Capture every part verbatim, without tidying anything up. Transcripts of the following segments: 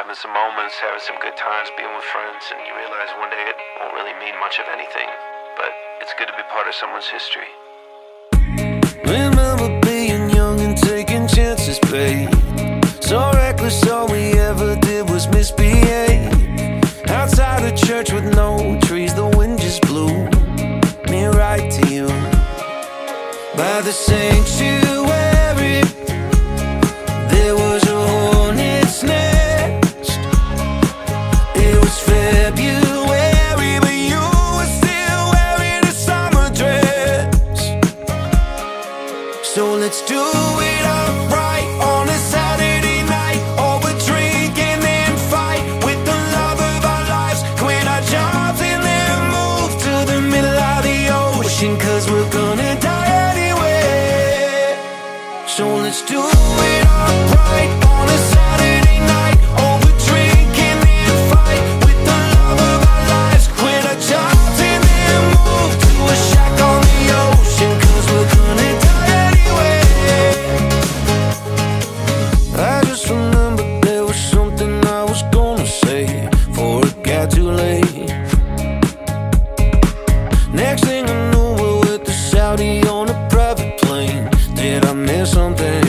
having some moments, having some good times, being with friends, and you realize one day it won't really mean much of anything, but it's good to be part of someone's history. Remember being young and taking chances, babe. So reckless, all we ever did was misbehave. Outside a church with no trees, the wind just blew me right to you. By the sanctuary, there was a hornet's nest. It was February, but you were still wearing a summer dress. So let's do it up right on a Saturday night. Over drink and then fight with the love of our lives. Quit our jobs and then move to the middle of the ocean, cause we're gonna die. So let's do it all right on a Saturday night. Over drink and then fight with the love of our lives. Quit our jobs and then move to a shack on the ocean, cause we're gonna die anyway. I just remember there was something I was gonna say before it got too late. Next thing I knew we're with the Saudi on a private plane. Did I miss something?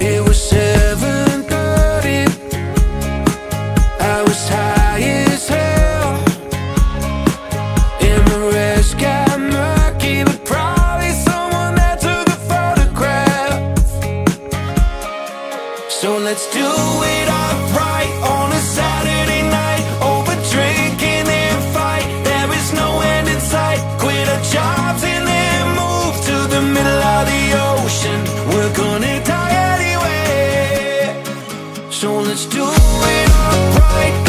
It was seven thirty. I was high as hell, and the rest got murky, but probably someone that took a photograph. So let's do it up right on a Saturday night. Over drink and then fight. There is no end in sight. Quit our jobs and then move to the middle of the ocean, we're gonna die anyway. So let's do it all right.